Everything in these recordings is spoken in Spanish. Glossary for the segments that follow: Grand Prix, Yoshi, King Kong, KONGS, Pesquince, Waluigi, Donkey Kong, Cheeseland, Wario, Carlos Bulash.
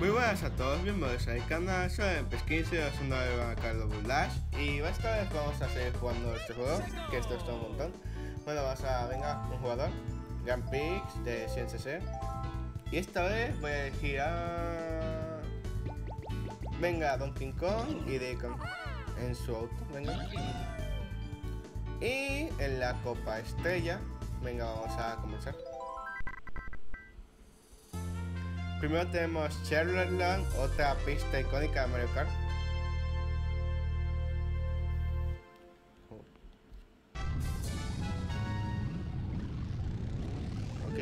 Muy buenas a todos, bienvenidos al canal. Soy Pesquince, os ando a Carlos Bulash. Y esta vez vamos a seguir jugando este juego, que esto está un montón. Bueno, vamos a, venga, un jugador Grand Prix de 100cc. Y esta vez voy a elegir a... venga, Donkey Kong y de Kong en su auto, venga. Y en la Copa Estrella, venga, vamos a comenzar. Primero tenemos Cheeseland, otra pista icónica de Mario Kart. Ok.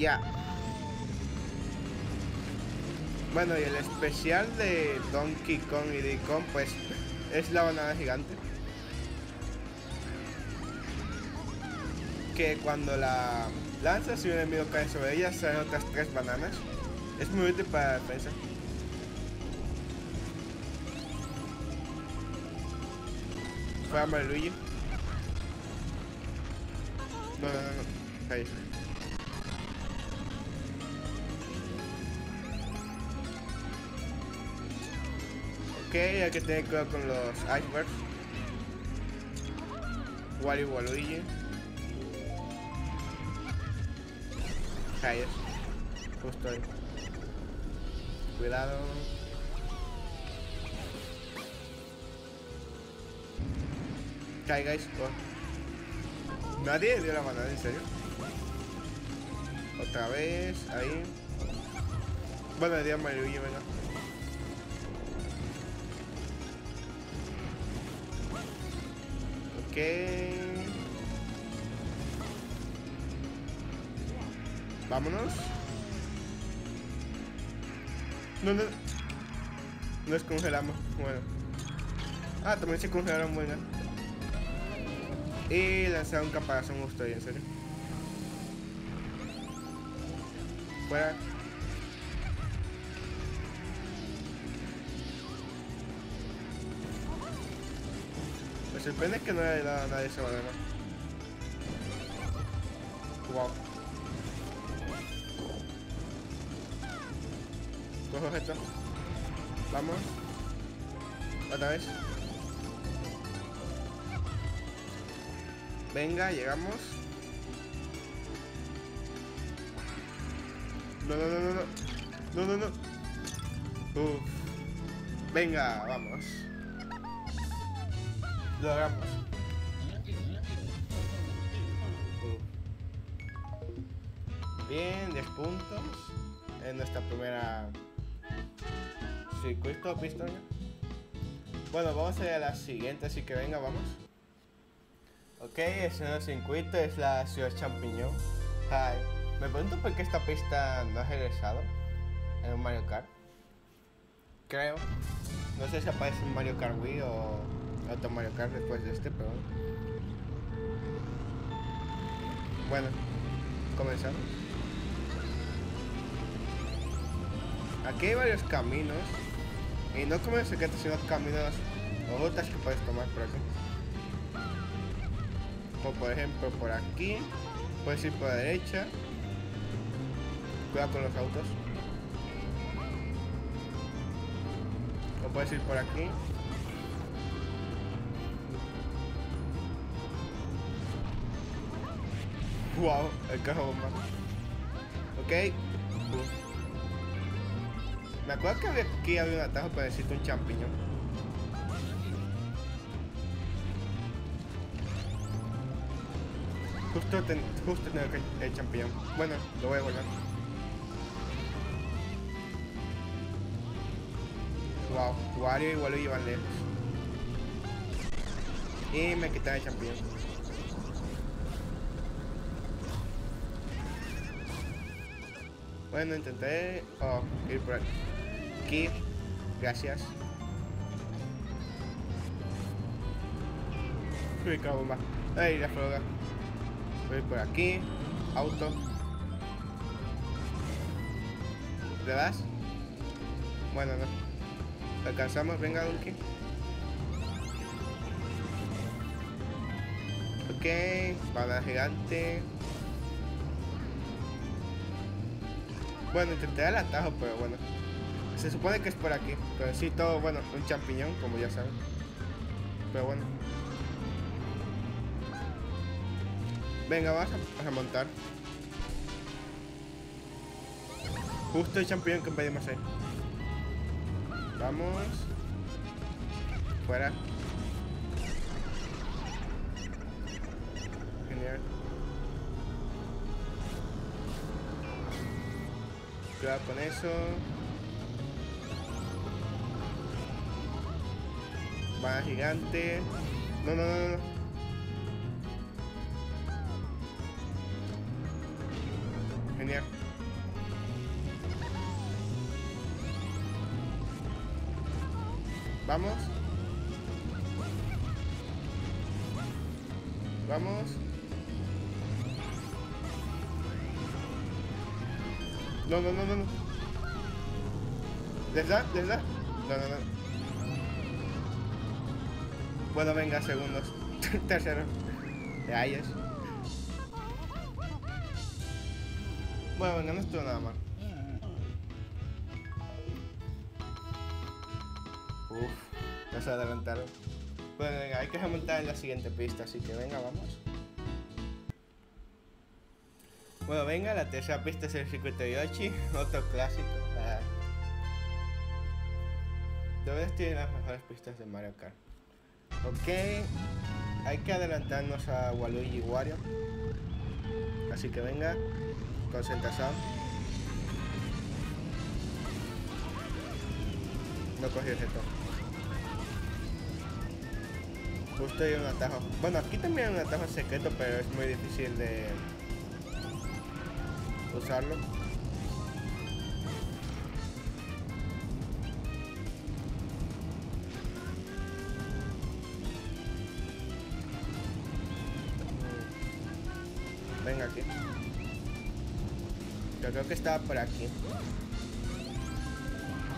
Ya. Bueno, y el especial de Donkey Kong y Diddy Kong, pues, es la banana gigante. Que cuando la... lanzas y un enemigo cae sobre ella, salen otras 3 bananas. Es muy útil para la defensa. Fue a Waluigi. No. Ahí. Ok, hay que tener cuidado con los icebergs. Wario y Waluigi. Ahí es, justo ahí. Cuidado. Caigáis. Oh. Nadie dio la manada, en serio. Otra vez, ahí. Bueno, le dio a Waluigi, venga. Ok. Vámonos. No. Nos congelamos. Bueno. Ah, también se congelaron, buena. Y lanzaron un caparazón justo ahí, en serio. Fuera. Me sorprende que no le haya dado a nadie esa banana. Wow. Cojo esto. Vamos. Otra vez. Venga, llegamos. No. Uf. Venga, vamos. Lo hagamos. Bien, 10 puntos en nuestra primera... circuito, pistola. Bueno, vamos a ir a la siguiente, así que venga, vamos. Ok, es el circuito, es la ciudad champiñón. Ay, me pregunto por qué esta pista no ha regresado en un Mario Kart. Creo. No sé si aparece en Mario Kart Wii o otro Mario Kart después de este, pero... bueno, comenzamos. Aquí hay varios caminos. Y no como el secreto, sino caminos o rutas que puedes tomar por aquí. Como por ejemplo por aquí. Puedes ir por la derecha. Cuidado con los autos. O puedes ir por aquí. Wow, el carro bomba. Ok. Me acuerdo que aquí había un atajo para decirte un champiñón. Justo tengo el champiñón. Bueno, lo voy a volar. Wow, Wario y Waluigi iban lejos. Y me quitan el champiñón. Bueno, intenté ir por aquí. Aquí, gracias. Uy, qué bomba. Ahí la droga. Voy por aquí. Auto. ¿Te das? Bueno, no. Alcanzamos, venga, Donkey. Ok, para gigante. Bueno, intenté el atajo, pero bueno. Se supone que es por aquí, pero sí, todo, bueno, un champiñón, como ya saben. Pero bueno. Venga, vas a remontar. Justo el champiñón que pedimos ahí. Vamos. Fuera. Genial. Cuidado con eso. Va gigante. No, no, no, no. Genial. Vamos. Vamos. No, no, no, no, no. ¿Les da? ¿Les da? No, no, no. Bueno, venga, segundos. Tercero. Ahí es. Bueno, venga, no estuvo nada mal. Uff, ya se adelantaron. Bueno, venga, hay que remontar en la siguiente pista, así que venga, vamos. Bueno, venga, la tercera pista es el circuito de Yoshi, otro clásico. De verdad tiene las mejores pistas de Mario Kart. Ok, hay que adelantarnos a Waluigi y Wario. Así que venga, concentración. No cogí el reto. Justo hay un atajo. Bueno, aquí también hay un atajo secreto, pero es muy difícil de usarlo. Venga aquí. Yo creo que estaba por aquí.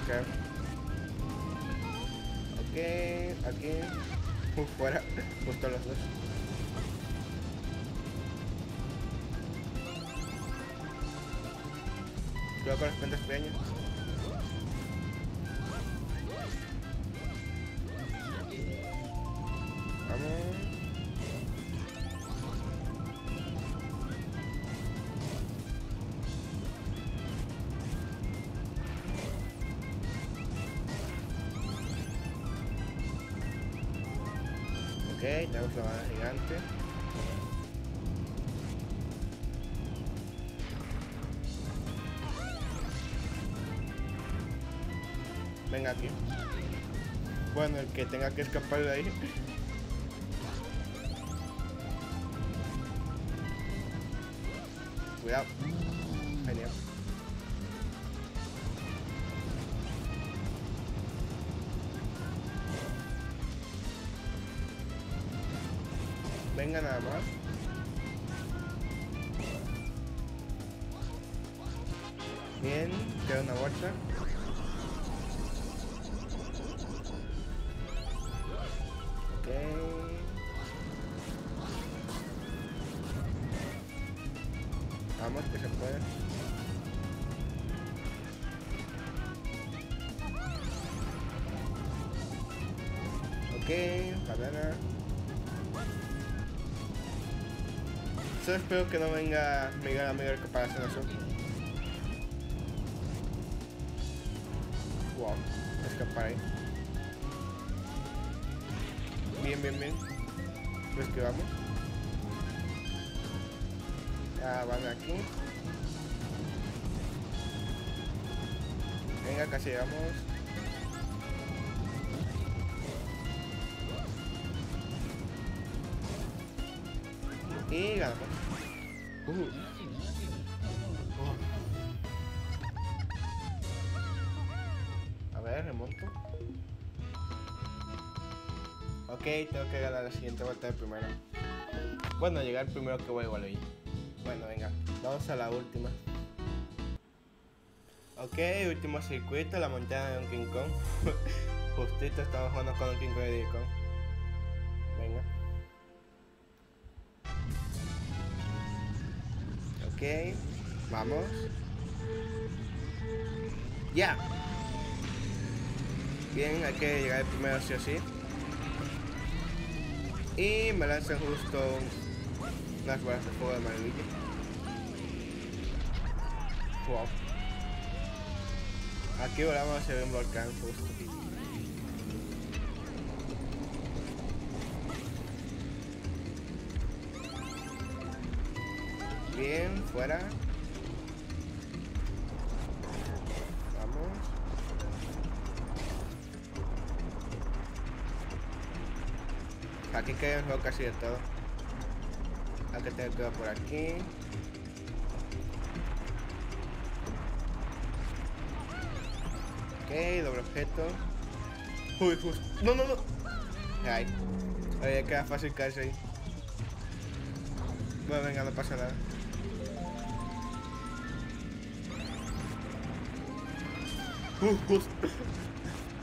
Ok. Ok, aquí. Fuera. Justo los dos. Cuidado con las plantas pequeñas. Vamos. Ok, tenemos la banda gigante. Venga aquí. Bueno, el que tenga que escapar de ahí. Cuidado. Genial. Venga, nada más. Bien, queda una bolsa. Ok. Vamos, que se puede. Ok, cadena. Solo espero que no venga mi gran amigo el caparazón azul. Wow, escapar ahí. Bien, bien, bien. Lo esquivamos. Ya van aquí. Venga, casi llegamos. Y ganamos. A ver, remonto. Ok, tengo que ganar la siguiente vuelta de primero. Bueno, llegar primero que voy a Waluigi. Bueno, venga, vamos a la última. Ok, último circuito, la montaña de un King Kong. Justito estamos jugando con un King Kong y Donkey Kong. Venga. Ok, vamos. Ya. Bien, hay que llegar primero así, así. Y me lanzan justo unas bolas de fuego de maravilla. Wow. Aquí volamos hacia un volcán justo. Bien, fuera. Vamos. Aquí queda el juego casi de todo. Aquí tengo que ir por aquí. Ok, doble objeto. Uy, justo. No, no, no. Ay. Oye, queda fácil caerse ahí. Bueno, venga, no pasa nada.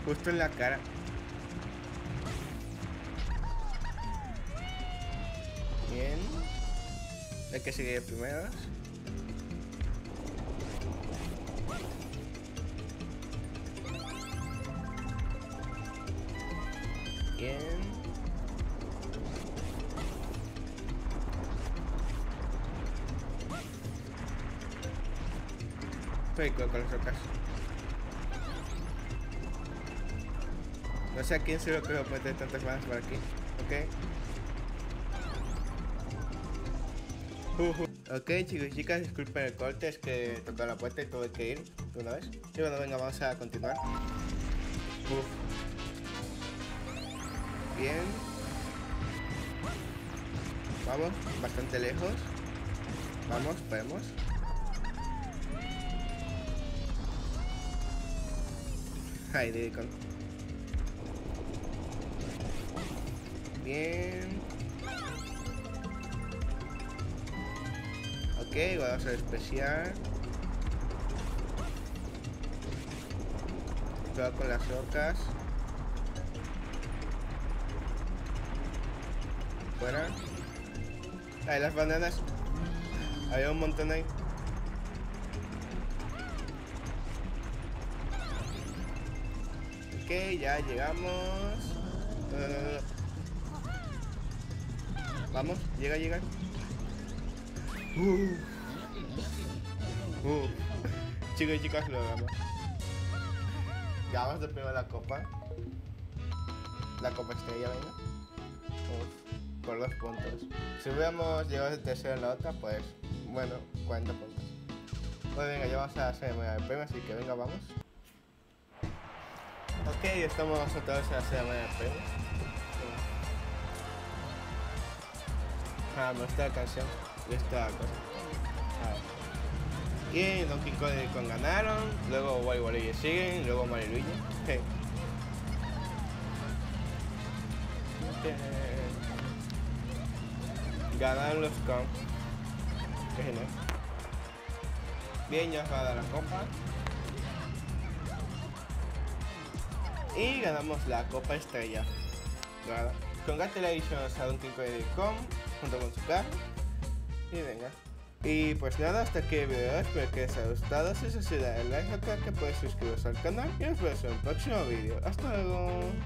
Justo en la cara. Bien. Hay que seguir primero. Bien. Estoy con las rocas. No sé a quién se lo creo meter tantas manos por aquí. Ok. Ok, chicos y chicas, disculpen el corte, es que tocó la puerta y tuve que ir de una vez. Y bueno, venga, vamos a continuar. Bien. Vamos, bastante lejos. Vamos, podemos. Ay, dedico. Bien. Ok, vamos a especial. Cuidado con las rocas. Fuera. Ahí las bananas. Había un montón ahí. Ok, ya llegamos. No, no, no, no. Vamos, llega, llega. Chicos y chicas, lo logramos. Ya vamos de primero a la copa. La copa estrella, venga. Por 2 puntos. Si hubiéramos llegado de tercero en la otra, pues bueno, 40 puntos. Bueno, venga, ya vamos a hacer el premio, así que venga, vamos. Ok, estamos nosotros a hacer el premio. Ah, me gusta la canción y esta cosa. Bien, Donkey Kong y Kong ganaron, luego Waluigi siguen, luego Waluigi. Ganaron los KONGS. Qué genial. Bien, ya os va a dar la copa. Y ganamos la copa estrella. Congratulations a Donkey Kong junto con su carro. Y venga. Y pues nada, hasta aquí el video. Espero que les haya gustado. Si es así, dale like, acá que puedes suscribiros al canal. Y nos vemos en el próximo video. Hasta luego.